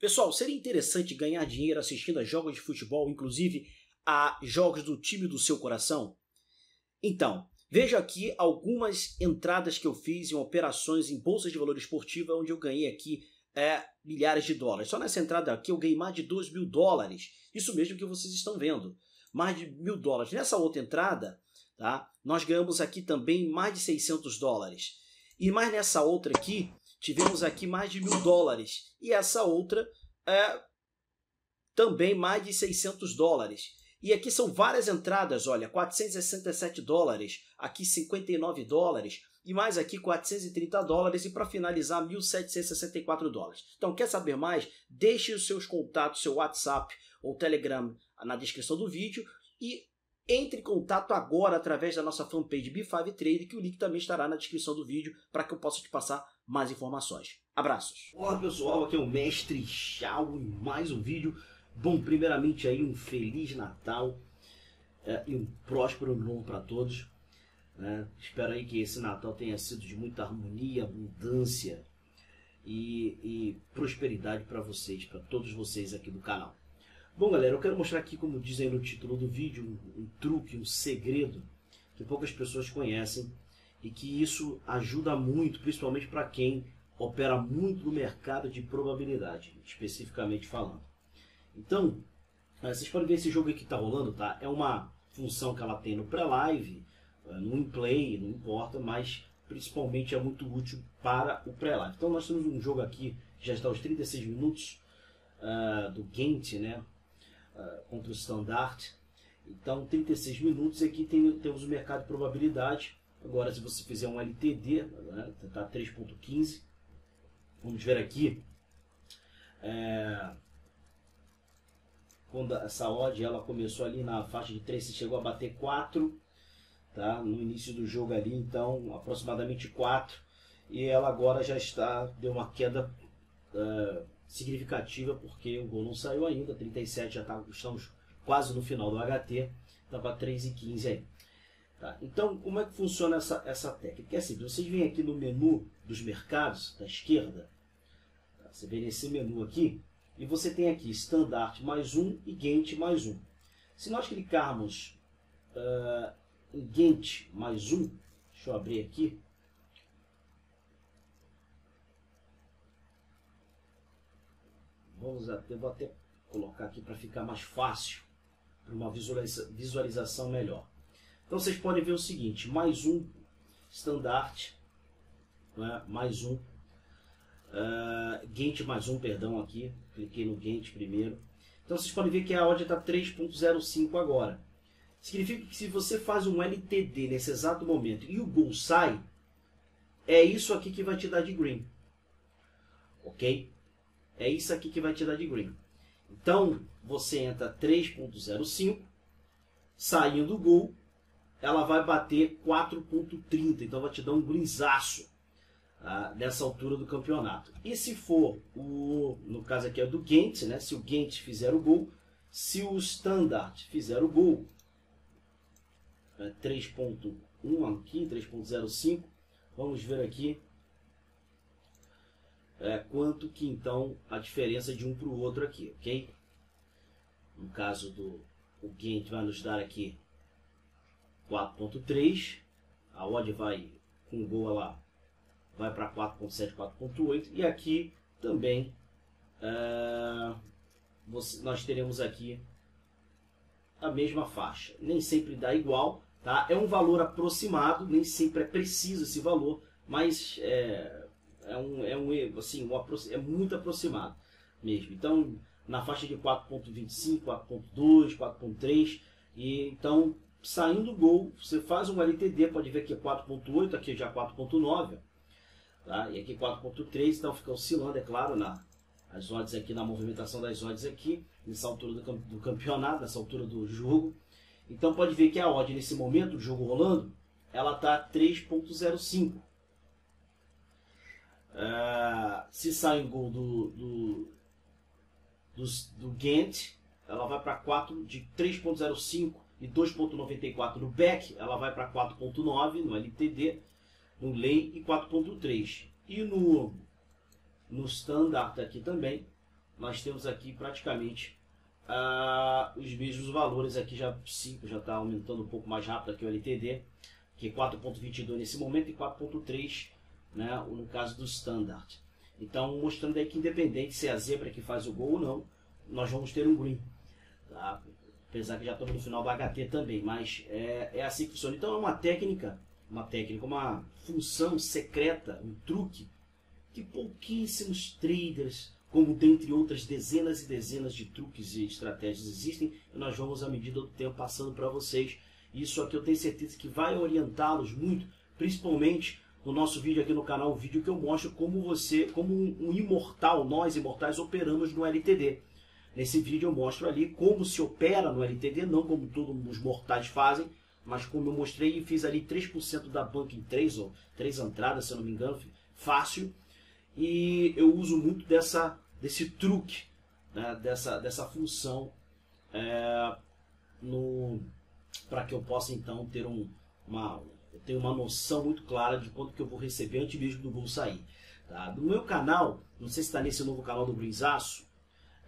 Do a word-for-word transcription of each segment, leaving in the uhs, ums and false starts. Pessoal, seria interessante ganhar dinheiro assistindo a jogos de futebol, inclusive a jogos do time do seu coração? Então, veja aqui algumas entradas que eu fiz em operações em bolsas de valor esportiva, onde eu ganhei aqui é, milhares de dólares. Só nessa entrada aqui eu ganhei mais de dois mil dólares. Isso mesmo que vocês estão vendo. Mais de mil dólares. Nessa outra entrada, tá, nós ganhamos aqui também mais de seiscentos dólares. E mais nessa outra aqui, tivemos aqui mais de mil dólares. E essa outra é também mais de seiscentos dólares. E aqui são várias entradas, olha, quatrocentos e sessenta e sete dólares, aqui cinquenta e nove dólares e mais aqui quatrocentos e trinta dólares e para finalizar mil setecentos e sessenta e quatro dólares. Então, quer saber mais? Deixe os seus contatos, seu WhatsApp ou Telegram na descrição do vídeo e entre em contato agora através da nossa fanpage B cinco Trade, que o link também estará na descrição do vídeo para que eu possa te passar mais informações. Abraços! Olá pessoal, aqui é o Mestre Shao em mais um vídeo. Bom, primeiramente aí um Feliz Natal é, e um próspero ano novo para todos. É, espero aí que esse Natal tenha sido de muita harmonia, abundância e, e prosperidade para vocês, para todos vocês aqui do canal. Bom galera, eu quero mostrar aqui, como dizem no título do vídeo, um, um truque, um segredo que poucas pessoas conhecem e que isso ajuda muito, principalmente para quem opera muito no mercado de probabilidade, especificamente falando. Então, vocês podem ver esse jogo aqui que está rolando, tá? É uma função que ela tem no pré-live, no in-play, não importa, mas principalmente é muito útil para o pré-live. Então nós temos um jogo aqui, já está aos trinta e seis minutos, uh, do Gent, né? Uh, contra o Standard. Então, trinta e seis minutos, aqui tem, temos o mercado de probabilidade. Agora, se você fizer um L T D, né? Tá três ponto quinze. Vamos ver aqui. É... Quando essa odd ela começou ali na faixa de três, chegou a bater quatro, tá? No início do jogo ali, então aproximadamente quatro, e ela agora já está, deu uma queda uh, significativa, porque o gol não saiu ainda, trinta e sete, já tá, estamos quase no final do H T, estava três e quinze aí. Tá? Então, como é que funciona essa, essa técnica? É assim, vocês vêm aqui no menu dos mercados, da esquerda, tá? Você vê nesse menu aqui, e você tem aqui Standard mais um e Gent mais um. Se nós clicarmos uh, em Gent mais um, deixa eu abrir aqui. Vamos até, vou até colocar aqui para ficar mais fácil, para uma visualiza, visualização melhor. Então vocês podem ver o seguinte, mais um Standard, né, mais um. Uh, Gent mais um, perdão aqui, cliquei no Gent primeiro. Então vocês podem ver que a odd está três ponto zero cinco agora. Significa que se você faz um L T D nesse exato momento e o gol sai, é isso aqui que vai te dar de green. Ok? É isso aqui que vai te dar de green. Então você entra três ponto zero cinco, saindo o gol, ela vai bater quatro ponto trinta, então vai te dar um greenzaço. Ah, nessa altura do campeonato. E se for, o no caso aqui é do Gent, né? Se o Gent fizer o gol, se o Standard fizer o gol, é três ponto um aqui, três ponto zero cinco, vamos ver aqui é, quanto que então a diferença de um para o outro aqui, ok? No caso do o Gent vai nos dar aqui quatro ponto três, a odd vai com gol lá, vai para quatro ponto sete, quatro ponto oito, e aqui também uh, você, nós teremos aqui a mesma faixa. Nem sempre dá igual, tá? É um valor aproximado, nem sempre é preciso esse valor, mas é, é, um, é, um, assim, um, é muito aproximado mesmo. Então, na faixa de quatro ponto vinte e cinco, quatro ponto dois, quatro ponto três, e então, saindo o gol, você faz um L T D, pode ver que é quatro ponto oito, aqui já quatro ponto nove, tá? E aqui quatro ponto três, então fica oscilando, é claro, na, as odds aqui, na movimentação das odds aqui, nessa altura do, do campeonato, nessa altura do jogo. Então pode ver que a odd nesse momento, o jogo rolando, ela está três ponto zero cinco. Uh, se sai um gol do, do, do, do Gent, ela vai para quatro, de três ponto zero cinco e dois ponto noventa e quatro no back, ela vai para quatro ponto nove no L T D. No lay e quatro ponto três. E no, no Standard aqui também, nós temos aqui praticamente ah, os mesmos valores. Aqui já cinco, já está aumentando um pouco mais rápido aqui o L T D, que é quatro ponto vinte e dois nesse momento e quatro ponto três, né, no caso do Standard. Então, mostrando aí que independente se é a zebra que faz o gol ou não, nós vamos ter um green. Tá? Apesar que já estamos no final da H T também, mas é, é assim que funciona. Então, é uma técnica, uma técnica, uma função secreta, um truque, que pouquíssimos traders, como dentre outras dezenas e dezenas de truques e estratégias existem, e nós vamos à medida do tempo passando para vocês. Isso aqui eu tenho certeza que vai orientá-los muito, principalmente no nosso vídeo aqui no canal, o vídeo que eu mostro como você, como um imortal, nós imortais operamos no L T D. Nesse vídeo eu mostro ali como se opera no L T D, não como todos os mortais fazem, mas como eu mostrei e fiz ali três por cento da banca em três, ou três entradas, se eu não me engano, fácil. E eu uso muito dessa, desse truque, né, dessa, dessa função é, no... para que eu possa então ter um, uma, eu tenho uma noção muito clara de quanto que eu vou receber antes mesmo do gol sair. Tá? No meu canal, não sei se está nesse novo canal do Brinzaço,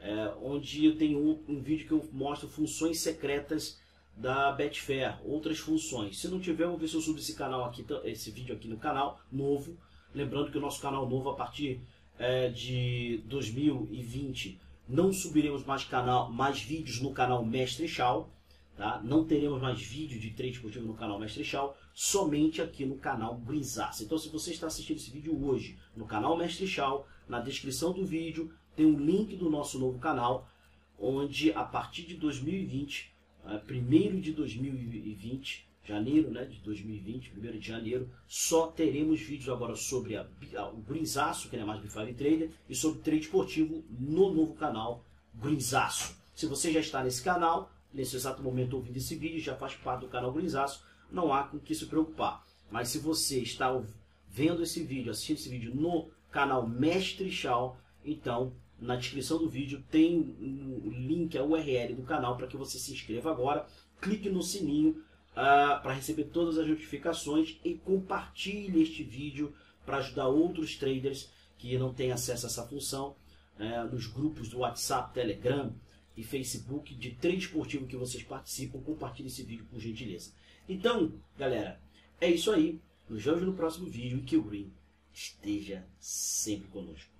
é, onde eu tenho um, um vídeo que eu mostro funções secretas da Betfair, outras funções. Se não tiver, eu vou ver se eu subo esse, canal aqui, esse vídeo aqui no canal novo. Lembrando que o nosso canal novo, a partir é, de dois mil e vinte, não subiremos mais, canal, mais vídeos no canal Mestre Shao. Tá? Não teremos mais vídeo de trade esportivo no canal Mestre Shao, somente aqui no canal Brinzaço. Então, se você está assistindo esse vídeo hoje no canal Mestre Shao, na descrição do vídeo tem um link do nosso novo canal, onde a partir de dois mil e vinte, primeiro de dois mil e vinte, janeiro, né, de dois mil e vinte, primeiro de janeiro, só teremos vídeos agora sobre a, a, o Brinzaço, que não é mais B cinco Trader, e sobre trade esportivo no novo canal Brinzaço. Se você já está nesse canal, nesse exato momento ouvindo esse vídeo, já faz parte do canal Brinzaço, não há com que se preocupar. Mas se você está vendo esse vídeo, assistindo esse vídeo no canal Mestre Shao, então na descrição do vídeo tem o link, a U R L do canal para que você se inscreva agora, clique no sininho uh, para receber todas as notificações e compartilhe este vídeo para ajudar outros traders que não têm acesso a essa função uh, nos grupos do WhatsApp, Telegram e Facebook de trade esportivo que vocês participam. Compartilhe esse vídeo, por gentileza. Então, galera, é isso aí. Nos vemos no próximo vídeo e que o Green esteja sempre conosco.